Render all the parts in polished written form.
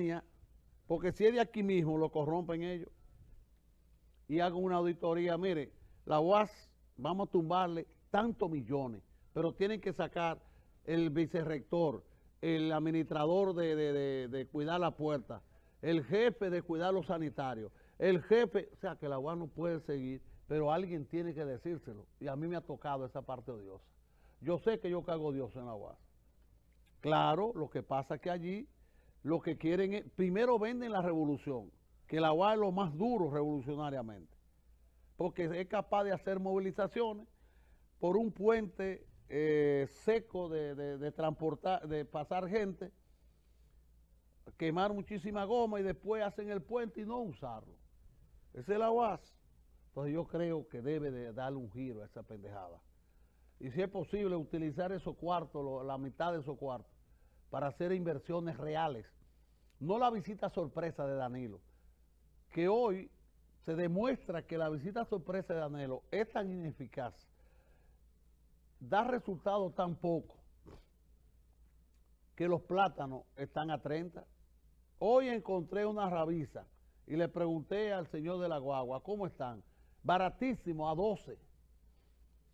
espontánea, porque si es de aquí mismo, lo corrompen ellos. Y hagan una auditoría, mire, la UAS, vamos a tumbarle tantos millones, pero tienen que sacar el vicerrector, el administrador de cuidar la puerta, el jefe de cuidar los sanitarios, el jefe, o sea, que la UAS no puede seguir, pero alguien tiene que decírselo, y a mí me ha tocado esa parte odiosa. Yo sé que yo cago odioso en la UAS. Claro, lo que pasa es que allí lo que quieren es, primero venden la revolución, que la UAS es lo más duro revolucionariamente, porque es capaz de hacer movilizaciones por un puente seco de transportar, de pasar gente, quemar muchísima goma y después hacen el puente y no usarlo. Esa es la UAS. Entonces yo creo que debe de darle un giro a esa pendejada. Y si es posible utilizar esos cuartos, la mitad de esos cuartos, para hacer inversiones reales. No la visita sorpresa de Danilo, que hoy se demuestra que la visita sorpresa de Danilo es tan ineficaz, da resultados tan poco, que los plátanos están a 30. Hoy encontré una rabiza y le pregunté al señor de la guagua, ¿cómo están? Baratísimo, a 12.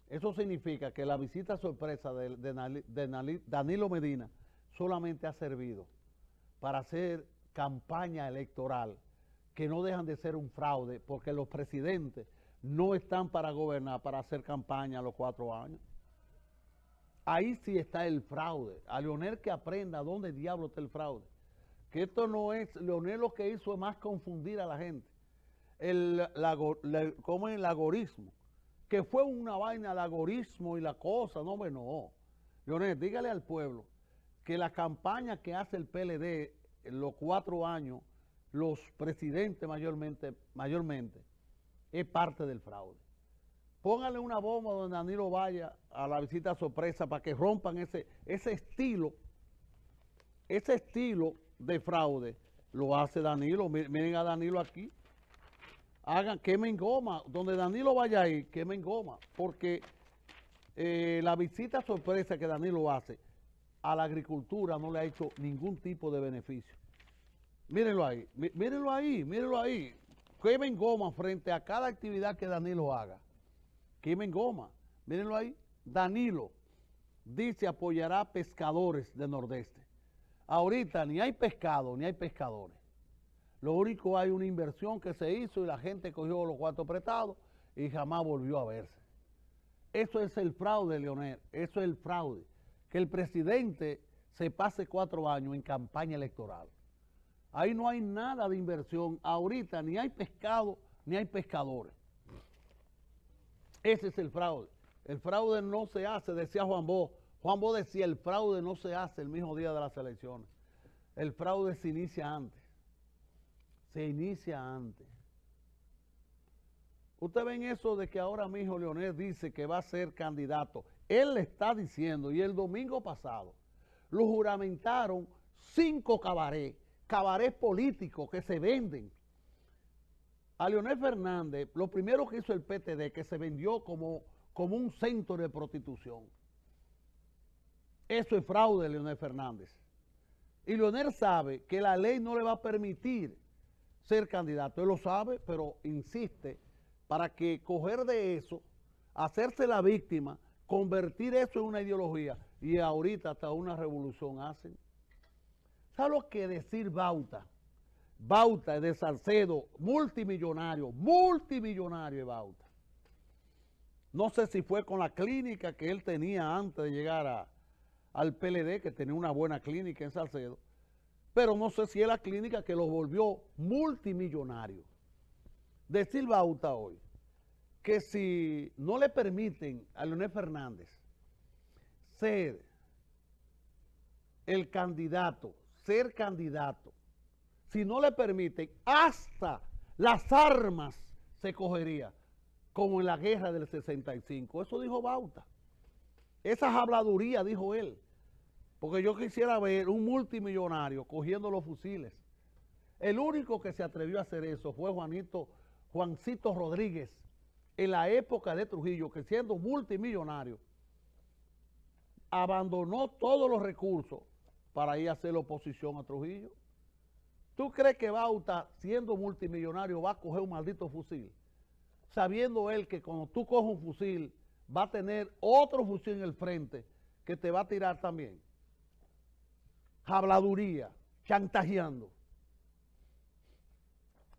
Eso significa que la visita sorpresa de Danilo Medina solamente ha servido para hacer campaña electoral, que no dejan de ser un fraude, porque los presidentes no están para gobernar, para hacer campaña a los 4 años. Ahí sí está el fraude. A Leonel que aprenda dónde diablo está el fraude. Que esto no es, Leonel lo que hizo es más confundir a la gente. Como el agorismo, que fue una vaina, el agorismo y la cosa, no, bueno, no. Leonel, dígale al pueblo que la campaña que hace el PLD en los 4 años, los presidentes mayormente, es parte del fraude. Póngale una bomba donde Danilo vaya a la visita sorpresa para que rompan ese estilo de fraude. Lo hace Danilo, miren a Danilo aquí. Hagan, quemen goma, donde Danilo vaya ahí, quemen goma, porque la visita sorpresa que Danilo hace a la agricultura no le ha hecho ningún tipo de beneficio. Mírenlo ahí, mírenlo ahí. Quemen goma frente a cada actividad que Danilo haga. Quemen goma. Mírenlo ahí. Danilo dice apoyará a pescadores del Nordeste. Ahorita ni hay pescado, ni hay pescadores. Lo único, hay una inversión que se hizo y la gente cogió los cuartos prestados y jamás volvió a verse. Eso es el fraude, Leonel. Eso es el fraude. Que el presidente se pase 4 años en campaña electoral. Ahí no hay nada de inversión. Ahorita ni hay pescado, ni hay pescadores. Ese es el fraude. El fraude no se hace, decía Juan Bó. Juan Bó decía, el fraude no se hace el mismo día de las elecciones. El fraude se inicia antes. Se inicia antes. Ustedes ven eso de que ahora mismo Leonel dice que va a ser candidato. Él le está diciendo, y el domingo pasado lo juramentaron 5 cabarets políticos que se venden. A Leonel Fernández, lo primero que hizo el PTD, que se vendió como un centro de prostitución. Eso es fraude, Leonel Fernández. Y Leonel sabe que la ley no le va a permitir ser candidato, él lo sabe, pero insiste para que coger de eso, hacerse la víctima, convertir eso en una ideología, y ahorita hasta una revolución hacen. ¿Sabe lo que decir Bauta? Bauta de Salcedo, multimillonario de Bauta. No sé si fue con la clínica que él tenía antes de llegar al PLD, que tenía una buena clínica en Salcedo, pero no sé si es la clínica que los volvió multimillonarios. Decir Bauta hoy que si no le permiten a Leonel Fernández ser el candidato, si no le permiten, hasta las armas se cogería, como en la guerra del 65. Eso dijo Bauta. Esas habladurías dijo él. Porque yo quisiera ver un multimillonario cogiendo los fusiles. El único que se atrevió a hacer eso fue Juancito Rodríguez, en la época de Trujillo, que siendo multimillonario, abandonó todos los recursos para ir a hacer la oposición a Trujillo. ¿Tú crees que Bauta, siendo multimillonario, va a coger un maldito fusil? Sabiendo él que cuando tú coges un fusil, va a tener otro fusil en el frente que te va a tirar también. Habladuría, chantajeando. O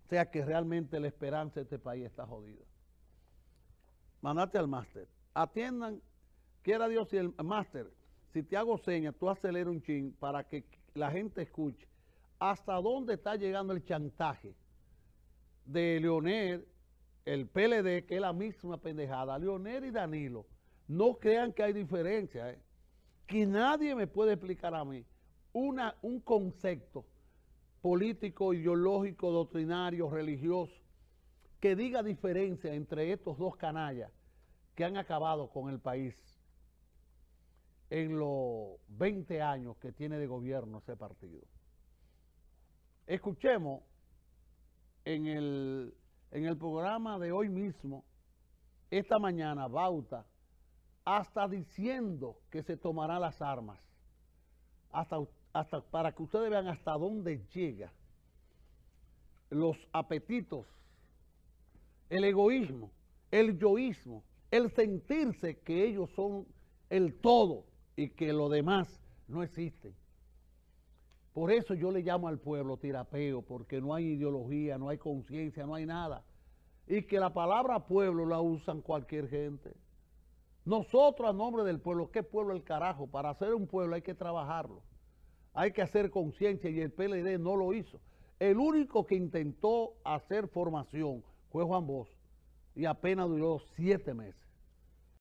sea que realmente la esperanza de este país está jodida. Mandate al máster. Atiendan, quiera Dios, y el máster, si te hago señas, tú acelera un chin para que la gente escuche hasta dónde está llegando el chantaje de Leonel, el PLD, que es la misma pendejada. Leonel y Danilo, no crean que hay diferencia, ¿eh? Que nadie me puede explicar a mí un concepto político, ideológico, doctrinario, religioso, que diga diferencia entre estos dos canallas que han acabado con el país en los 20 años que tiene de gobierno ese partido. Escuchemos en el programa de hoy mismo, esta mañana, Bauta, hasta diciendo que se tomarán las armas, hasta para que ustedes vean hasta dónde llega los apetitos, el egoísmo, el yoísmo, el sentirse que ellos son el todo y que lo demás no existen. Por eso yo le llamo al pueblo tirapeo, porque no hay ideología, no hay conciencia, no hay nada. Y que la palabra pueblo la usan cualquier gente. Nosotros, a nombre del pueblo, ¿qué pueblo el carajo? Para hacer un pueblo hay que trabajarlo. Hay que hacer conciencia y el PLD no lo hizo. El único que intentó hacer formación fue Juan Bosch y apenas duró 7 meses.